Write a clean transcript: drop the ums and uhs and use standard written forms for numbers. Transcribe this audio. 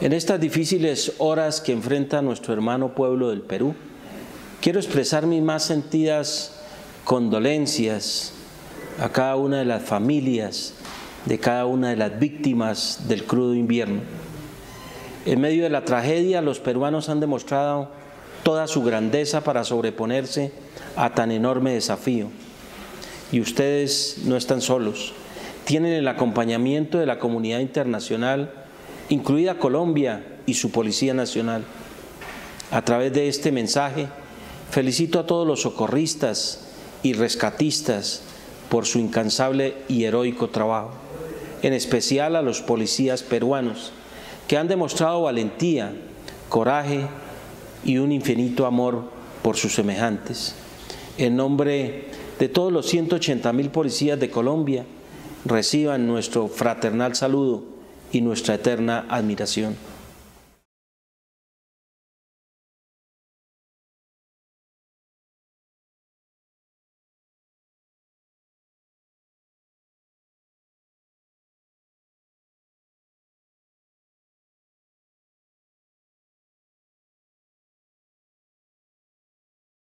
En estas difíciles horas que enfrenta nuestro hermano pueblo del Perú, quiero expresar mis más sentidas condolencias a cada una de las familias, de cada una de las víctimas del crudo invierno. En medio de la tragedia, los peruanos han demostrado toda su grandeza para sobreponerse a tan enorme desafío. Y ustedes no están solos, tienen el acompañamiento de la comunidad internacional, incluida Colombia y su Policía Nacional. A través de este mensaje, felicito a todos los socorristas y rescatistas por su incansable y heroico trabajo, en especial a los policías peruanos, que han demostrado valentía, coraje y un infinito amor por sus semejantes. En nombre de todos los 180.000 policías de Colombia, reciban nuestro fraternal saludo y nuestra eterna admiración.